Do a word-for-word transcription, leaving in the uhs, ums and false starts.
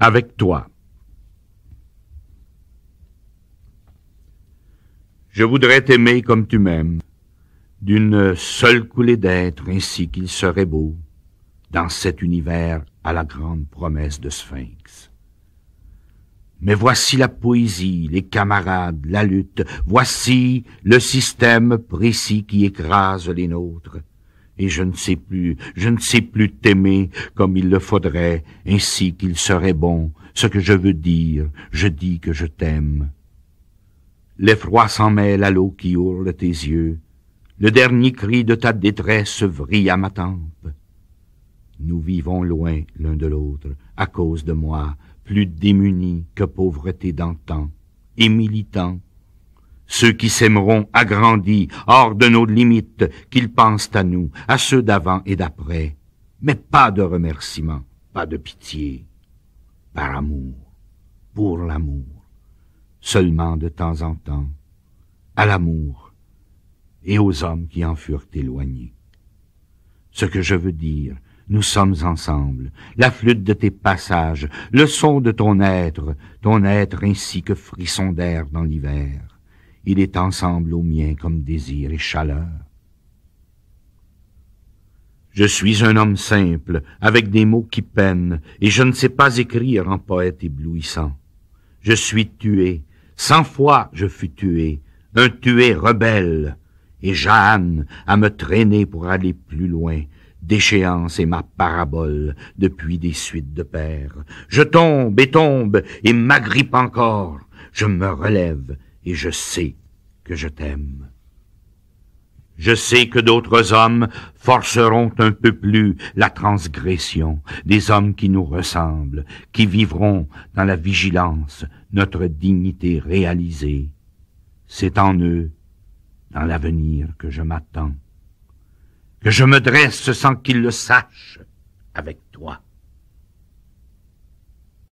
avec toi. Je voudrais t'aimer comme tu m'aimes, d'une seule coulée d'être ainsi qu'il serait beau, dans cet univers à la grande promesse de Sphinx. Mais voici la poésie, les camarades, la lutte, voici le système précis qui écrase les nôtres. Et je ne sais plus, je ne sais plus t'aimer comme il le faudrait, ainsi qu'il serait bon. Ce que je veux dire, je dis que je t'aime. L'effroi s'en mêle à l'eau qui hurle tes yeux. Le dernier cri de ta détresse vrille à ma tempe. Nous vivons loin l'un de l'autre, à cause de moi, plus démunis que pauvreté d'antan, et militants, ceux qui s'aimeront agrandis, hors de nos limites, qu'ils pensent à nous, à ceux d'avant et d'après, mais pas de remerciements, pas de pitié, par amour, pour l'amour, seulement de temps en temps, à l'amour et aux hommes qui en furent éloignés. Ce que je veux dire, nous sommes ensemble, la flûte de tes passages, le son de ton être, ton être ainsi que frisson d'air dans l'hiver. Il est ensemble au mien comme désir et chaleur. Je suis un homme simple, avec des mots qui peinent, et je ne sais pas écrire en poète éblouissant. Je suis tué, cent fois je fus tué, un tué rebelle, et Jeanne à me traîner pour aller plus loin, d'échéance est ma parabole depuis des suites de pères. Je tombe et tombe et m'agrippe encore. Je me relève et je sais que je t'aime. Je sais que d'autres hommes forceront un peu plus la transgression, des hommes qui nous ressemblent, qui vivront dans la vigilance notre dignité réalisée. C'est en eux, dans l'avenir, que je m'attends, que je me dresse sans qu'ils le sachent avec toi.